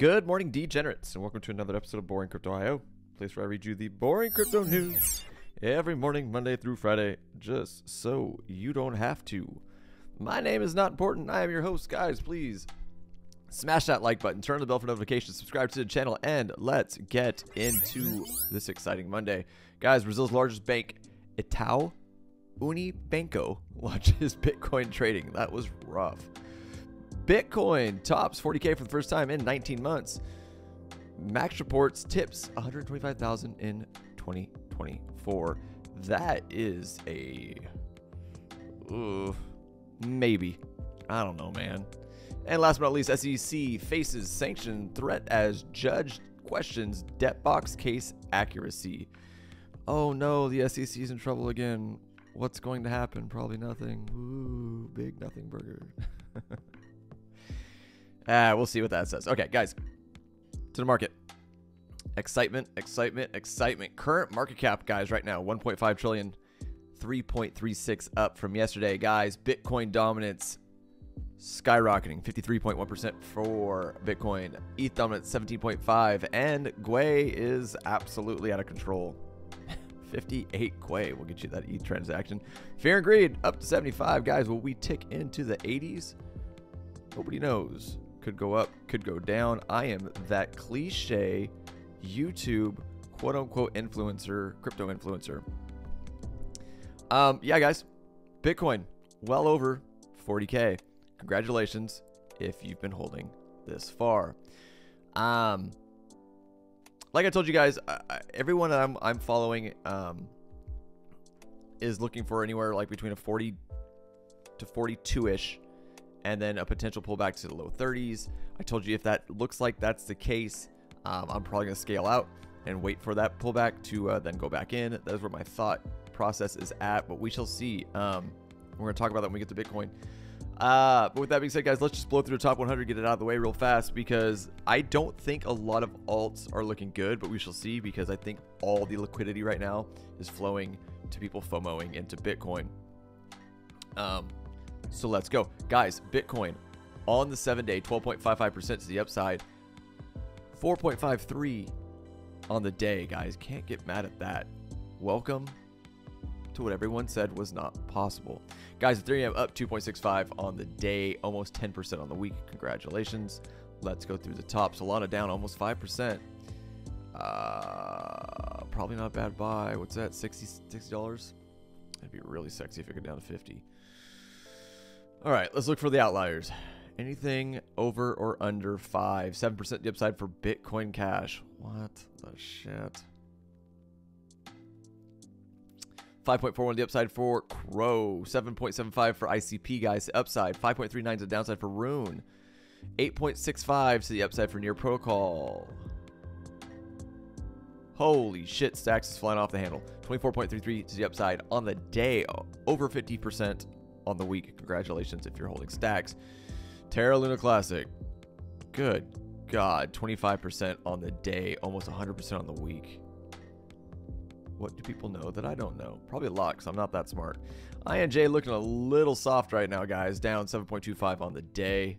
Good morning, degenerates, and welcome to another episode of Boring Crypto IO, a place where I read you the boring crypto news every morning, Monday through Friday, just so you don't have to. My name is not important. I am your host, guys. Please smash that like button, turn on the bell for notifications, subscribe to the channel, and let's get into this exciting Monday. Guys, Brazil's largest bank, Itaú Unibanco, launches Bitcoin trading. That was rough. Bitcoin tops 40K for the first time in 19 months. Matrixport tips 125,000 in 2024. That is a maybe. I don't know, man. And last but not least, SEC faces sanction threat as judge questions DEBT Box case accuracy. Oh no, the SEC's in trouble again. What's going to happen? Probably nothing. Ooh, big nothing burger. We'll see what that says. Okay, guys, to the market. Excitement, excitement, excitement. Current market cap, guys, right now, 1.5 trillion, 3.36 up from yesterday. Guys, Bitcoin dominance skyrocketing, 53.1% for Bitcoin. ETH dominance, 17.5%. And Gwei is absolutely out of control. 58 Gwei will get you that ETH transaction. Fear and greed, up to 75. Guys, will we tick into the 80s? Nobody knows. Could go up, could go down. I am that cliche YouTube quote-unquote influencer, crypto influencer. Yeah, guys, Bitcoin well over 40K. Congratulations if you've been holding this far. Like I told you guys, everyone that I'm following is looking for anywhere like between a 40 to 42-ish. And then a potential pullback to the low 30s. I told you if that looks like that's the case, I'm probably going to scale out and wait for that pullback to then go back in. That is where my thought process is at, but we shall see. We're going to talk about that when we get to Bitcoin. But with that being said, guys, let's just blow through the top 100, get it out of the way real fast, because I don't think a lot of alts are looking good, but we shall see, because I think all the liquidity right now is flowing to people FOMOing into Bitcoin. So let's go. Guys, Bitcoin on the 7-day, 12.55% to the upside, 4.53 on the day, guys. Can't get mad at that. Welcome to what everyone said was not possible. Guys, Ethereum up 2.65 on the day, almost 10% on the week. Congratulations. Let's go through the top. Solana down almost 5%. Probably not a bad buy. What's that, $60? That'd be really sexy if it go down to 50. All right, let's look for the outliers. Anything over or under 5, 7% the upside for Bitcoin Cash. What the shit? 5.41 the upside for Crow. 7.75 for ICP, guys, upside. 5.39 to the downside for Rune. 8.65 to the upside for Near Protocol. Holy shit, Stacks is flying off the handle. 24.33 to the upside on the day, over 50%. On the week. Congratulations if you're holding Stacks. Terra Luna Classic, good god, 25% on the day, almost 100% on the week. What do people know that I don't know? Probably a lot, because I'm not that smart. INJ looking a little soft right now, guys, down 7.25 on the day,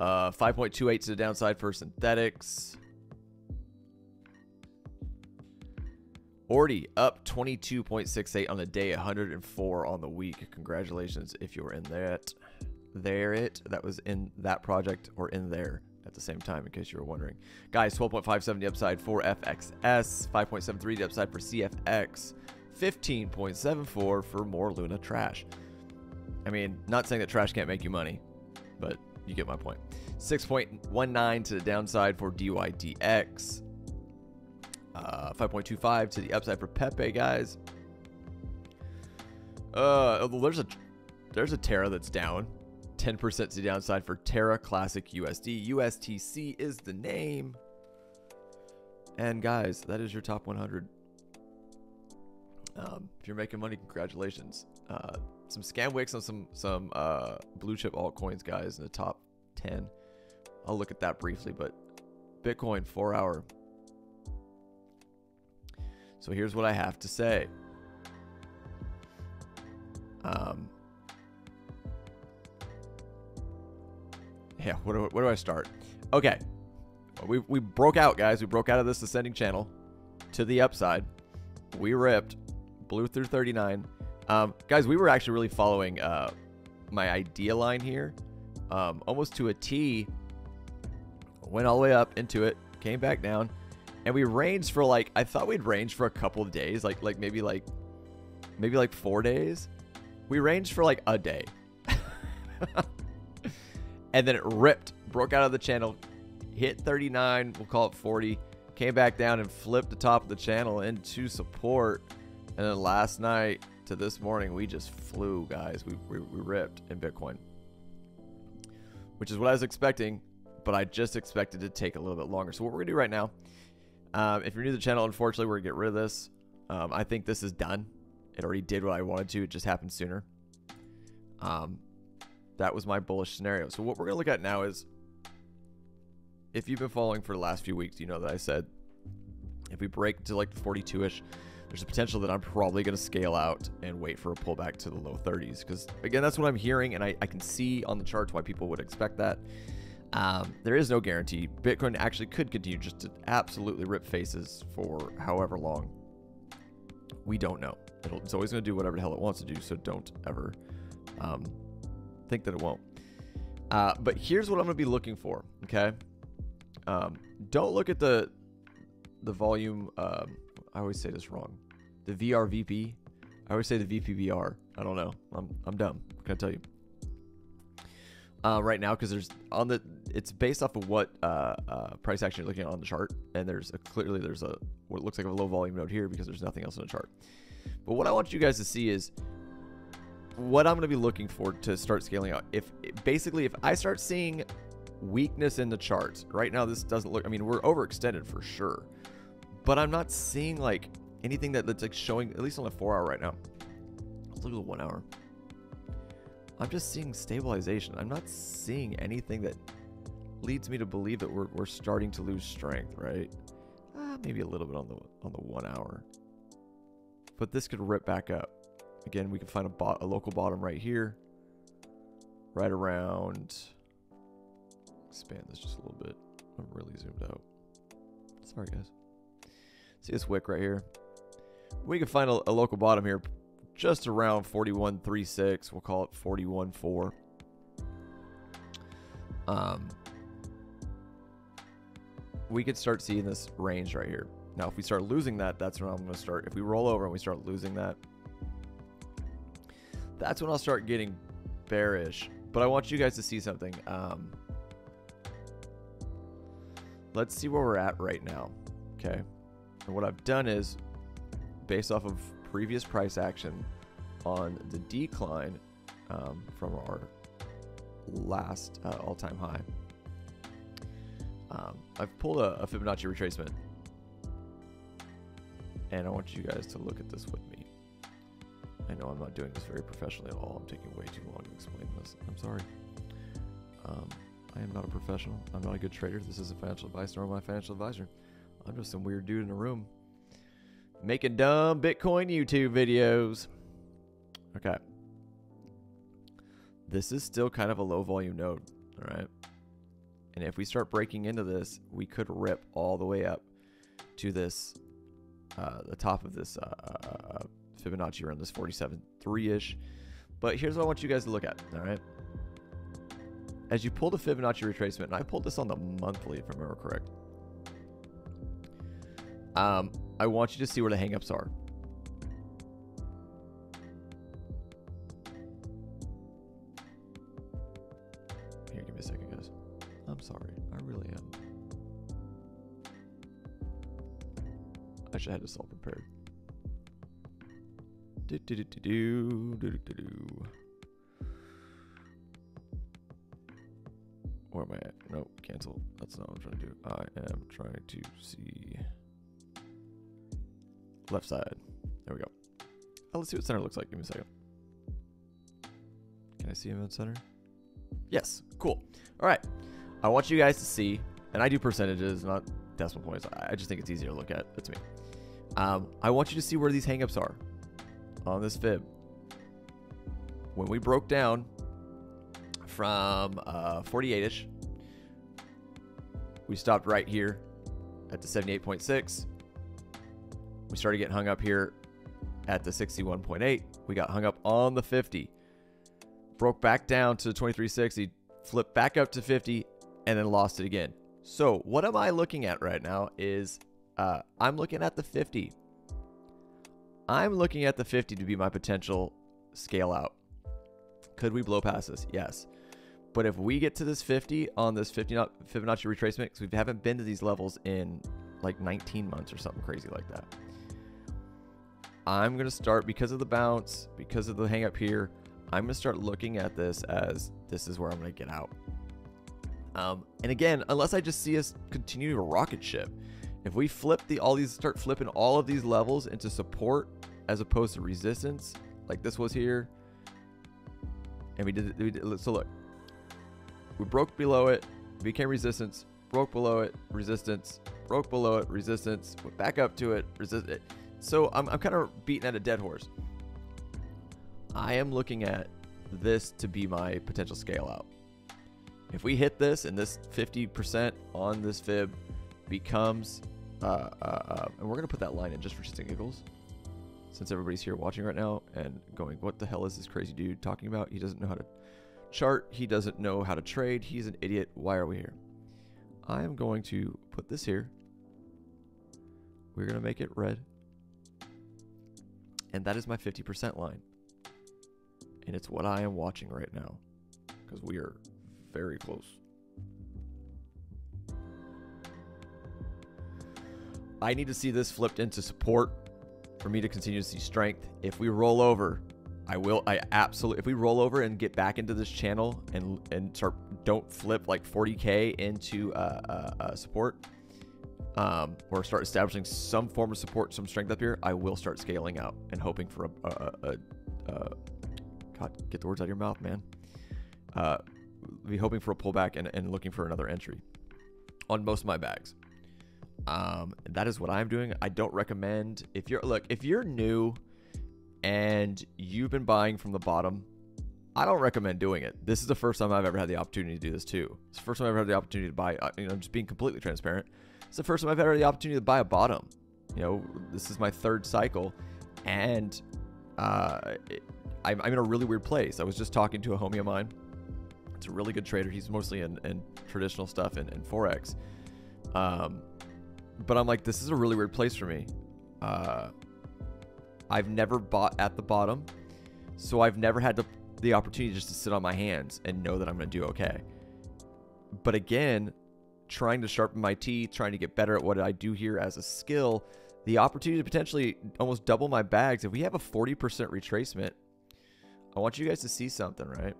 5.28 to the downside for Synthetics. Already up 22.68 on the day, 104 on the week. Congratulations if you're in that. That was in that project or in there at the same time, in case you were wondering. Guys, 12.57 the upside for FXS, 5.73 the upside for CFX, 15.74 for more Luna Trash. I mean, not saying that trash can't make you money, but you get my point. 6.19 to the downside for DYDX. 5.25 to the upside for Pepe, guys. There's a Terra that's down 10% to the downside for Terra Classic USD. USTC is the name. And guys, that is your top 100. If you're making money, congratulations. Some scam wicks on some blue chip altcoins, guys, in the top 10. I'll look at that briefly, but Bitcoin 4-hour. So here's what I have to say. Yeah, where do I start? Okay, we broke out, guys. We broke out of this ascending channel to the upside. We ripped, blew through 39. Guys, we were actually really following my idea line here, almost to a T. Went all the way up into it, came back down, and we ranged for like, I thought we'd range for a couple of days, like maybe 4 days. We ranged for like a day. And then it ripped, broke out of the channel, hit 39, we'll call it 40, came back down and flipped the top of the channel into support. And then last night to this morning, we just flew, guys. We ripped in Bitcoin, which is what I was expecting, but I just expected to take a little bit longer. So what we're gonna do right now, if you're new to the channel, unfortunately we're gonna get rid of this. I think this is done. It already did what I wanted to, it just happened sooner. That was my bullish scenario. So what we're gonna look at now is, if you've been following for the last few weeks, you know that I said, if we break to like 42-ish, there's a potential that I'm probably gonna scale out and wait for a pullback to the low 30s. Because again, that's what I'm hearing, and I can see on the charts why people would expect that. There is no guarantee. Bitcoin actually could continue just to absolutely rip faces for however long. We don't know. It's always going to do whatever the hell it wants to do, so don't ever think that it won't. But here's what I'm going to be looking for, okay? Don't look at the volume. I always say this wrong. The VRVP. I always say the VPVR. I don't know. I'm dumb. Can I tell you? Right now, because there's on the, it's based off of what price action you're looking at on the chart, and there's a, clearly there's a what looks like a low volume node here because there's nothing else on the chart. But what I want you guys to see is what I'm going to be looking for to start scaling out. If basically if I start seeing weakness in the charts right now, this doesn't look. I mean, we're overextended for sure, but I'm not seeing like anything that's like showing, at least on the 4 hour right now. Let's look at the 1 hour. I'm just seeing stabilization. I'm not seeing anything that leads me to believe that we're starting to lose strength, right? Maybe a little bit on the 1 hour. But this could rip back up. Again, we can find a local bottom right here. Right around, expand this just a little bit. I'm really zoomed out. Sorry, guys. See this wick right here? We can find a local bottom here. Just around 41.36, we'll call it 41.4. We could start seeing this range right here. Now, if we start losing that, that's when I'm going to start. If we roll over and we start losing that, that's when I'll start getting bearish. But I want you guys to see something. Let's see where we're at right now. Okay. And what I've done is, based off of previous price action on the decline from our last all-time high, I've pulled a Fibonacci retracement, and I want you guys to look at this with me. I know I'm not doing this very professionally at all. I'm taking way too long to explain this. I'm sorry. I am not a professional. I'm not a good trader. This isn't financial advice, nor am I a financial advisor. I'm just some weird dude in a room making dumb Bitcoin YouTube videos. Okay. This is still kind of a low volume node, all right? And if we start breaking into this, we could rip all the way up to this, the top of this Fibonacci around this 47.3-ish. But here's what I want you guys to look at, all right? As you pull the Fibonacci retracement, and I pulled this on the monthly, if I remember correct. I want you to see where the hangups are. Here, give me a second, guys. I'm sorry. I really am. I should have had this all prepared. Where am I at? Nope, cancel. That's not what I'm trying to do. I am trying to see left side. There we go. Oh, let's see what center looks like. Give me a second. Can I see him at center? Yes. Cool. All right. I want you guys to see, and I do percentages, not decimal points. I just think it's easier to look at. That's me. I want you to see where these hangups are on this fib. When we broke down from 48-ish, we stopped right here at the 78.6. We started getting hung up here at the 61.8. We got hung up on the 50. Broke back down to 23.60, flipped back up to 50, and then lost it again. So what am I looking at right now is I'm looking at the 50. I'm looking at the 50 to be my potential scale out. Could we blow past this? Yes. But if we get to this 50 on this 50 Fibonacci retracement, because we haven't been to these levels in like 19 months or something crazy like that, I'm going to start, because of the bounce, because of the hang up here, I'm going to start looking at this as this is where I'm going to get out. And again, unless I just see us continue to rocket ship, if we flip start flipping all of these levels into support as opposed to resistance, like this was here, and we did so look, we broke below it, became resistance, broke below it, resistance, broke below it, resistance, went back up to it, resist it. So I'm kind of beating at a dead horse. I am looking at this to be my potential scale out. If we hit this and this 50% on this fib becomes, and we're going to put that line in just for shits and giggles, since everybody's here watching right now and going, what the hell is this crazy dude talking about? He doesn't know how to chart. He doesn't know how to trade. He's an idiot. Why are we here? I am going to put this here. We're going to make it red. And that is my 50% line. And it's what I am watching right now, because we are very close. I need to see this flipped into support for me to continue to see strength. If we roll over, if we roll over and get back into this channel and start, don't flip like 40K into support, or start establishing some form of support, some strength up here, I will start scaling out and hoping for God, get the words out of your mouth, man. Be hoping for a pullback and looking for another entry on most of my bags. That is what I'm doing. I don't recommend, if you're new and you've been buying from the bottom, I don't recommend doing it. This is the first time I've ever had the opportunity to do this too. It's the first time I've ever had the opportunity to buy, I'm just being completely transparent. It's the first time I've ever had the opportunity to buy a bottom. You know, this is my third cycle, and I'm in a really weird place. I was just talking to a homie of mine. It's a really good trader. He's mostly in traditional stuff and Forex. But I'm like, this is a really weird place for me. I've never bought at the bottom, so I've never had the opportunity just to sit on my hands and know that I'm going to do okay. But again, trying to sharpen my teeth, trying to get better at what I do here as a skill, the opportunity to potentially almost double my bags. If we have a 40% retracement, I want you guys to see something, right?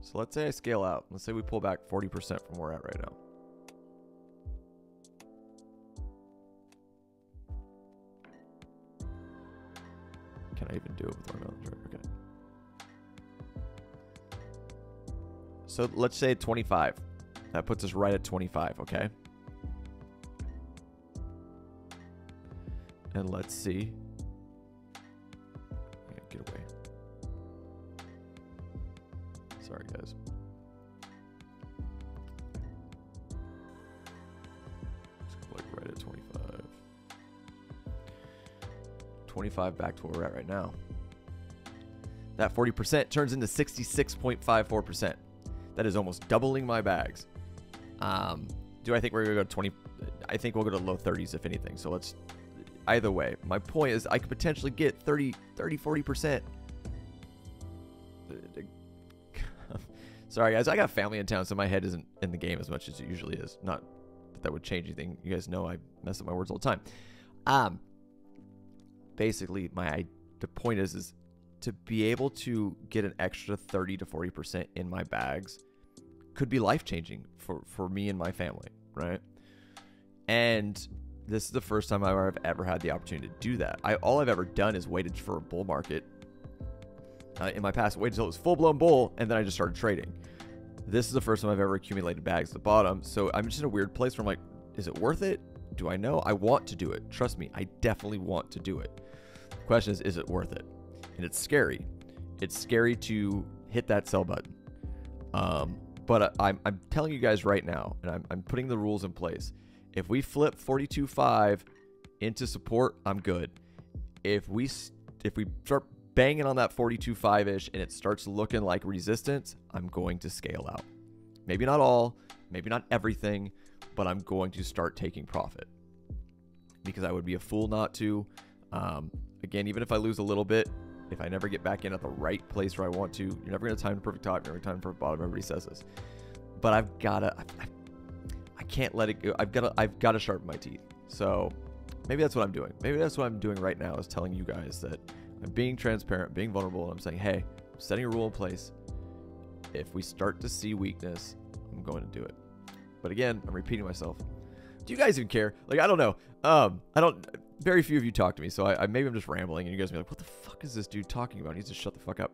So let's say I scale out. Let's say we pull back 40% from where we're at right now. Can I even do it with another chart? Okay. So let's say 25. That puts us right at 25, okay? And let's see. Get away. Sorry, guys. Let's go like right at 25. 25 back to where we're at right now. That 40% turns into 66.54%. That is almost doubling my bags. Do I think we're going to go to 20? I think we'll go to low 30s, if anything. So let's... Either way, my point is I could potentially get 30, 40%. Sorry, guys. I got family in town, so my head isn't in the game as much as it usually is. Not that that would change anything. You guys know I mess up my words all the time. Basically, the point is to be able to get an extra 30 to 40% in my bags could be life-changing for me and my family, right? And... this is the first time I've ever had the opportunity to do that. All I've ever done is waited for a bull market. In my past, waited until it was full-blown bull, and then I just started trading. This is the first time I've ever accumulated bags at the bottom, so I'm just in a weird place where I'm like, is it worth it? Do I know? I want to do it. Trust me, I definitely want to do it. The question is it worth it? And it's scary. It's scary to hit that sell button. But I'm telling you guys right now, and I'm putting the rules in place. If we flip 42.5 into support, I'm good. If we start banging on that 42.5-ish and it starts looking like resistance, I'm going to scale out. Maybe not all, maybe not everything, but I'm going to start taking profit because I would be a fool not to. Again, even if I lose a little bit, if I never get back in at the right place where I want to, you're never going to time the perfect top, you're never going to time the perfect bottom. Everybody says this, but I can't let it go. I've got to sharpen my teeth. So maybe that's what I'm doing. Maybe that's what I'm doing right now, is telling you guys that I'm being transparent, being vulnerable, and I'm saying, hey, I'm setting a rule in place. If we start to see weakness, I'm going to do it. But again, I'm repeating myself. Do you guys even care? Like, I don't know. I don't. Very few of you talk to me, so maybe I'm just rambling, and you guys will be like, what the fuck is this dude talking about? He needs to shut the fuck up.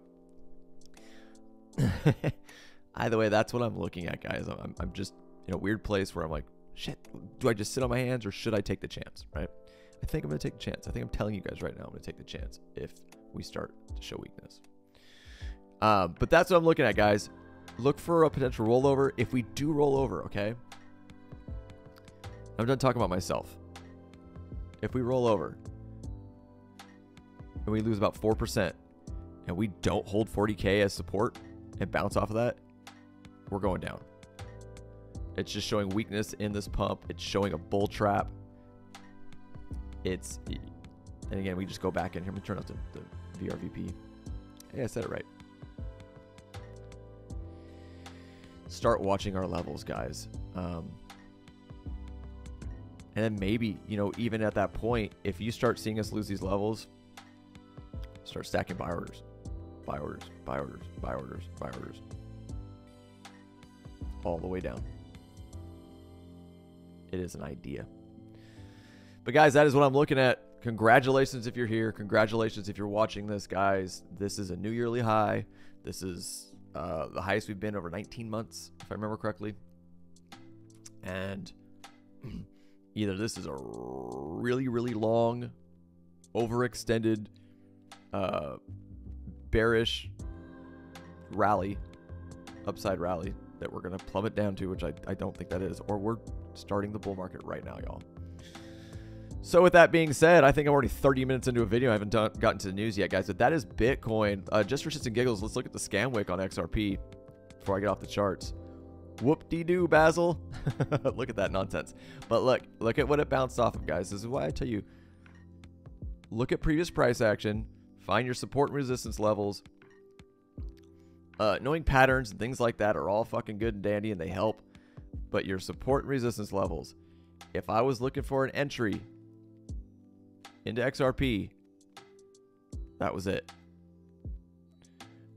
Either way, that's what I'm looking at, guys. I'm just in a weird place where I'm like, shit, do I just sit on my hands or should I take the chance, right? I think I'm going to take the chance. I think I'm telling you guys right now, I'm going to take the chance if we start to show weakness. But that's what I'm looking at, guys. Look for a potential rollover. If we do roll over, okay? I'm done talking about myself. If we roll over and we lose about 4% and we don't hold 40K as support and bounce off of that, we're going down. It's just showing weakness in this pump. It's showing a bull trap. And again, we just go back in here. I'm going to turn off the VRVP. Hey, I said it right. Start watching our levels, guys. And then maybe, you know, even at that point, if you start seeing us lose these levels, start stacking buy orders, buy orders, buy orders, buy orders, buy orders, all the way down. It is an idea. But guys, that is what I'm looking at. Congratulations if you're here. Congratulations if you're watching this, guys. This is a new yearly high. This is the highest we've been over 19 months, if I remember correctly. And either this is a really, really long, overextended, bearish rally, upside rally that we're going to plummet down to, which I don't think that is, or we're starting the bull market right now, y'all. So with that being said, I think I'm already 30 minutes into a video. I haven't gotten to the news yet, guys, but that is Bitcoin. Just for shits and giggles, let's look at the scam wick on XRP before I get off the charts. Whoop-de-doo, Basil. Look at that nonsense. But look at what it bounced off of, guys. This is why I tell you, look at previous price action, find your support and resistance levels. Knowing patterns and things like that are all fucking good and dandy and they help, but your support and resistance levels. If I was looking for an entry into XRP, that was it.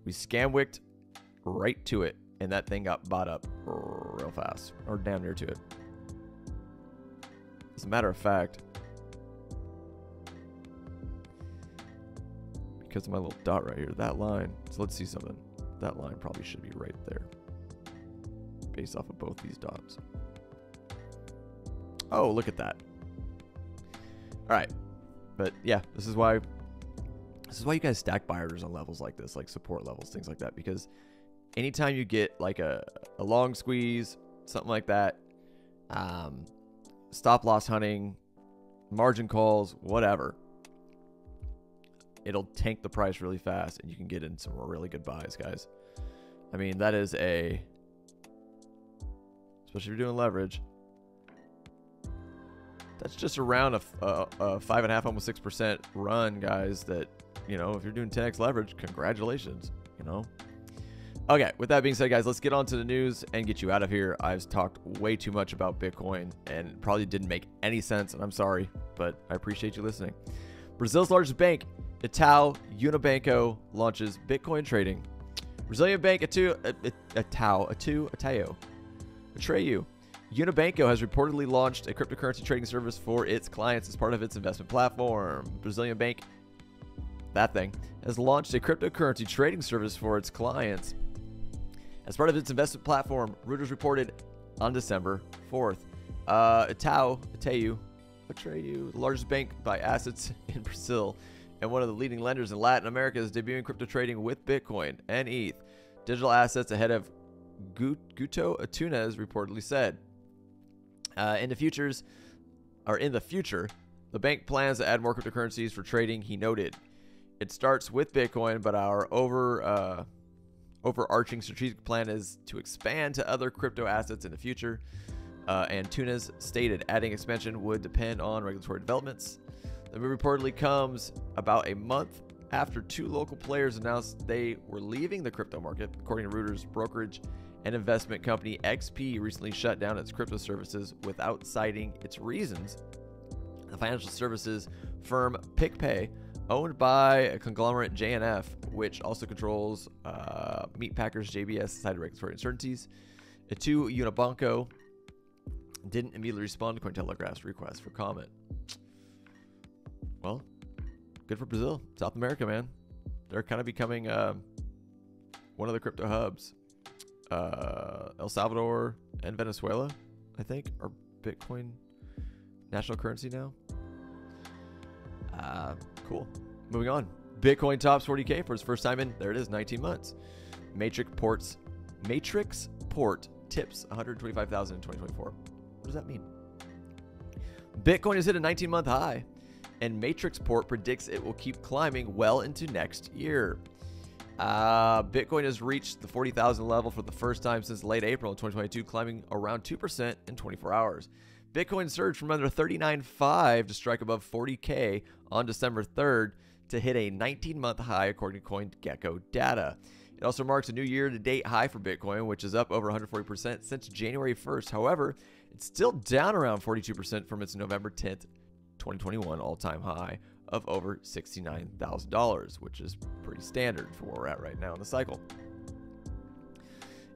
We scam-wicked right to it. And that thing got bought up real fast, or damn near to it. As a matter of fact, because of my little dot right here, that line, so let's see something. That line probably should be right there, based off of both these dots. Oh, look at that. All right, but yeah, this is why you guys stack buy orders on levels like this, like support levels, things like that, because anytime you get like a long squeeze, something like that, stop loss hunting, margin calls, whatever, it'll tank the price really fast and you can get in some really good buys, guys. I mean, that is a, especially if you're doing leverage, that's just around a 5.5, almost 6% run, guys, that, you know, if you're doing 10x leverage, congratulations, you know. Okay, with that being said, guys, let's get on to the news and get you out of here. I've talked way too much about Bitcoin and probably didn't make any sense, and I'm sorry, but I appreciate you listening. Brazil's largest bank, Itaú Unibanco, launches Bitcoin trading. Brazilian bank Itaú Unibanco has reportedly launched a cryptocurrency trading service for its clients as part of its investment platform. Brazilian bank, that thing, has launched a cryptocurrency trading service for its clients as part of its investment platform, Reuters reported on December 4th. Itaú, the largest bank by assets in Brazil and one of the leading lenders in Latin America, is debuting crypto trading with Bitcoin and ETH, digital assets ahead of Guto Antunes reportedly said. In the future, the bank plans to add more cryptocurrencies for trading, he noted. It starts with Bitcoin, but our overarching strategic plan is to expand to other crypto assets in the future. Antunes stated adding expansion would depend on regulatory developments. The move reportedly comes about a month after two local players announced they were leaving the crypto market. According to Reuters, brokerage and investment company XP recently shut down its crypto services without citing its reasons. The financial services firm PicPay, owned by a conglomerate JNF, which also controls Meatpackers JBS, cited regulatory uncertainties. Itaú Unibanco didn't immediately respond to Cointelegraph's request for comment. Well, good for Brazil, South America, man. They're kind of becoming one of the crypto hubs. El Salvador and Venezuela, I think, are Bitcoin national currency now. Cool. Moving on. Bitcoin tops 40K for its first time in, there it is, 19 months. Matrixport tips 125,000 in 2024. What does that mean? Bitcoin has hit a 19-month high, and Matrixport predicts it will keep climbing well into next year. Bitcoin has reached the 40,000 level for the first time since late April of 2022, climbing around 2% in 24 hours. Bitcoin surged from under 39.5 to strike above 40K on December 3rd to hit a 19-month high, according to CoinGecko data. It also marks a new year-to-date high for Bitcoin, which is up over 140% since January 1st. However, it's still down around 42% from its November 10th, 2021 all-time high of over $69,000, which is pretty standard for where we're at right now in the cycle.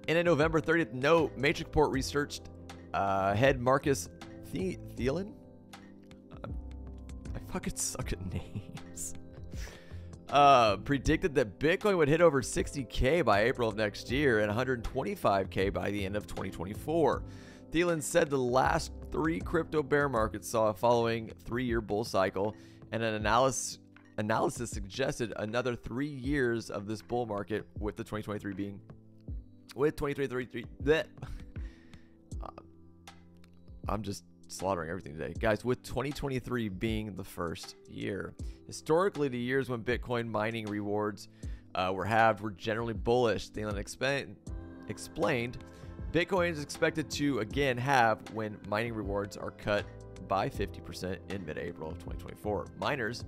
In a November 30th note, Matrixport research head Markus Thielen. I fucking suck at names. Predicted that Bitcoin would hit over 60K by April of next year and 125K by the end of 2024. Thielen said the last three crypto bear markets saw a following three-year bull cycle, and an analysis suggested another 3 years of this bull market, with the 2023 being with 2033 that I'm just slaughtering everything today, guys. With 2023 being the first year. Historically, the years when Bitcoin mining rewards were halved were generally bullish. Thielen explained Bitcoin is expected to again halve when mining rewards are cut by 50% in mid-April of 2024. Miners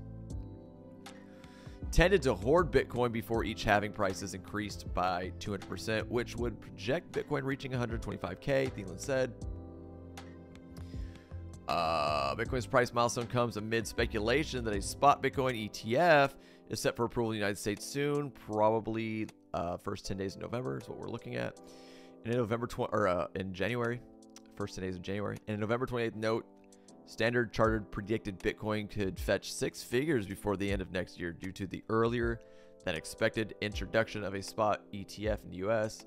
tended to hoard Bitcoin before each halving prices increased by 200%, which would project Bitcoin reaching 125K, Thielen said. Bitcoin's price milestone comes amid speculation that a spot Bitcoin ETF is set for approval in the United States soon, probably first 10 days of November is what we're looking at. And in first 10 days of January. And in November 28th note, Standard Chartered predicted Bitcoin could fetch six figures before the end of next year due to the earlier than expected introduction of a spot ETF in the U.S.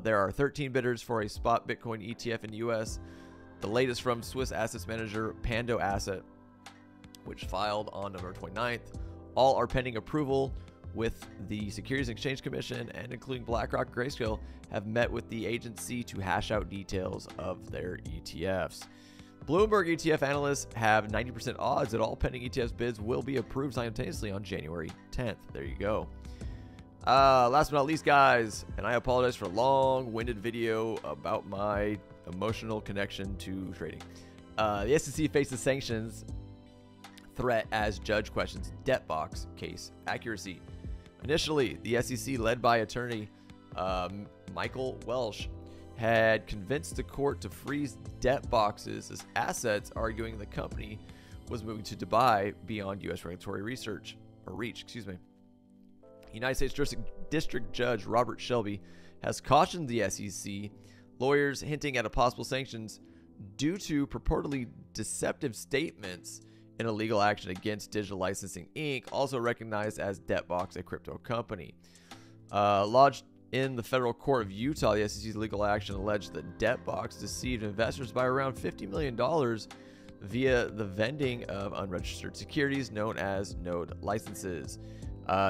There are 13 bidders for a spot Bitcoin ETF in the U.S., the latest from Swiss assets manager Pando Asset, which filed on November 29th. All are pending approval with the Securities and Exchange Commission, and including BlackRock and Grayscale have met with the agency to hash out details of their ETFs. Bloomberg ETF analysts have 90% odds that all pending ETF bids will be approved simultaneously on January 10th. There you go. Last but not least, guys, and I apologize for a long-winded video about my emotional connection to trading. The SEC faces sanctions threat as judge questions DEBT Box case accuracy. Initially, the SEC, led by attorney Michael Welsh, had convinced the court to freeze DEBT Boxes as assets, arguing the company was moving to Dubai beyond U.S. regulatory reach. United States District Judge Robert Shelby has cautioned the SEC lawyers, hinting at a possible sanctions due to purportedly deceptive statements in a legal action against Digital Licensing Inc., also recognized as DEBT Box, a crypto company. Lodged in the Federal Court of Utah, the SEC's legal action alleged that DEBT Box deceived investors by around $50 million via the vending of unregistered securities known as node licenses.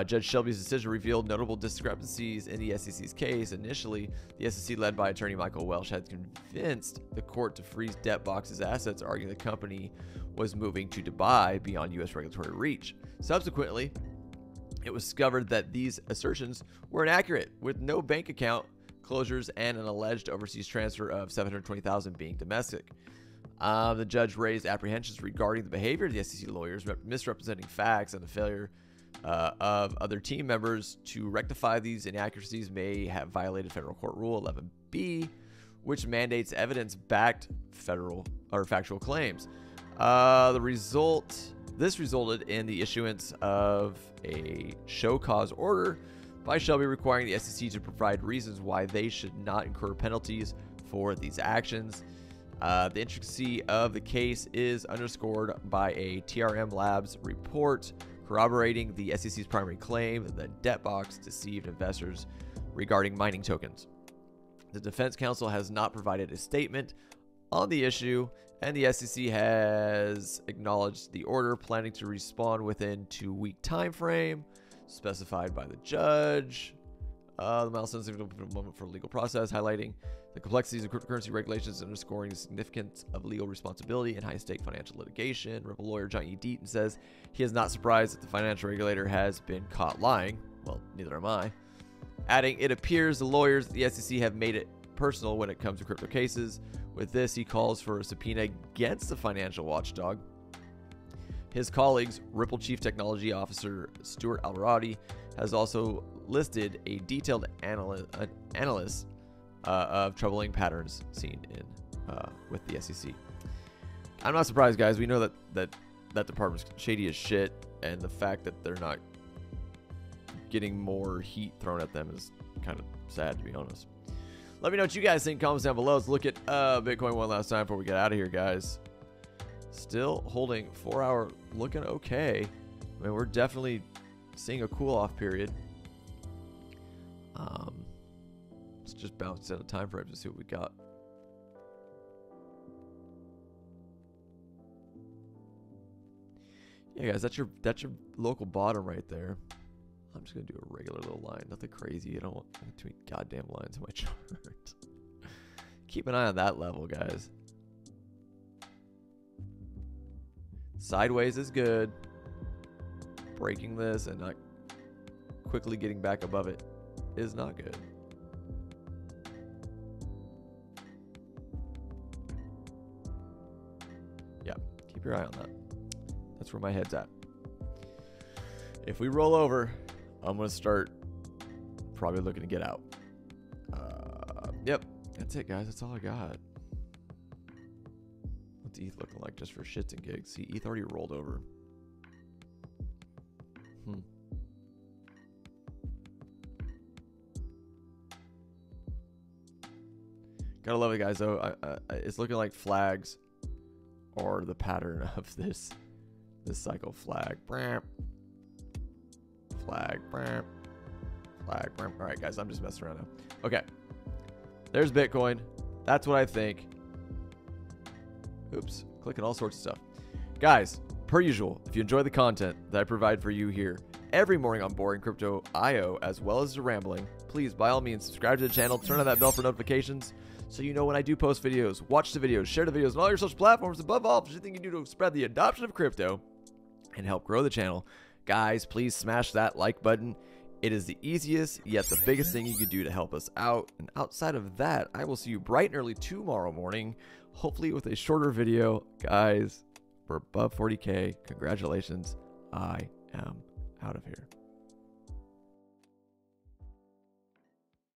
Judge Shelby's decision revealed notable discrepancies in the SEC's case. Initially, the SEC, led by attorney Michael Welch, had convinced the court to freeze DEBT Box's assets, arguing the company was moving to Dubai beyond U.S. regulatory reach. Subsequently, it was discovered that these assertions were inaccurate, with no bank account closures and an alleged overseas transfer of $720,000 being domestic. The judge raised apprehensions regarding the behavior of the SEC lawyers misrepresenting facts, and the failure of other team members to rectify these inaccuracies may have violated federal court rule 11B, which mandates evidence-backed federal or factual claims. This resulted in the issuance of a show cause order by Shelby requiring the SEC to provide reasons why they should not incur penalties for these actions. The intricacy of the case is underscored by a TRM Labs report corroborating the SEC's primary claim that DEBT Box deceived investors regarding mining tokens. The defense counsel has not provided a statement on the issue, and the SEC has acknowledged the order, planning to respond within 2-week time frame specified by the judge. The milestone is a moment for legal process, highlighting the complexities of cryptocurrency regulations, underscoring the significance of legal responsibility and high-stake financial litigation. Ripple lawyer John E. Deaton says he is not surprised that the financial regulator has been caught lying. Well, neither am I. Adding, it appears the lawyers at the SEC have made it personal when it comes to crypto cases. With this, he calls for a subpoena against the financial watchdog. His colleagues, Ripple Chief Technology Officer Stuart Alvarati, has also listed a detailed analysis of troubling patterns seen in with the SEC. I'm not surprised, guys. We know that department's shady as shit, and the fact that they're not getting more heat thrown at them is kind of sad, to be honest. Let me know what you guys think in the comments down below. Let's look at Bitcoin one last time before we get out of here, guys. Still holding 4-hour, looking okay. I mean, we're definitely seeing a cool off period. Let's just bounce out of time frame to see what we got. Yeah, guys, that's your local bottom right there. I'm just gonna do a regular little line, nothing crazy. I don't want between goddamn lines on my chart. Keep an eye on that level, guys. Sideways is good. Breaking this and not quickly getting back above it is not good. Yeah, keep your eye on that. That's where my head's at. If we roll over, I'm gonna start probably looking to get out. Yep, that's it, guys. That's all I got. What's ETH looking like just for shits and gigs? See, ETH already rolled over. Gotta love it, guys. Though it's looking like flags are the pattern of this cycle. Flag, bram, flag, bram, flag, bram. All right, guys, I'm just messing around now. Okay, there's Bitcoin. That's what I think. Oops, clicking all sorts of stuff, guys. Per usual, if you enjoy the content that I provide for you here every morning on Boring Crypto IO, as well as the rambling, please by all means subscribe to the channel, turn on that bell for notifications, so you know when I do post videos. Watch the videos, share the videos on all your social platforms. Above all, if you think you do to spread the adoption of crypto and help grow the channel, guys, please smash that like button. It is the easiest yet the biggest thing you could do to help us out. And outside of that, I will see you bright and early tomorrow morning, hopefully with a shorter video. Guys, we're above 40K. Congratulations. I am out of here.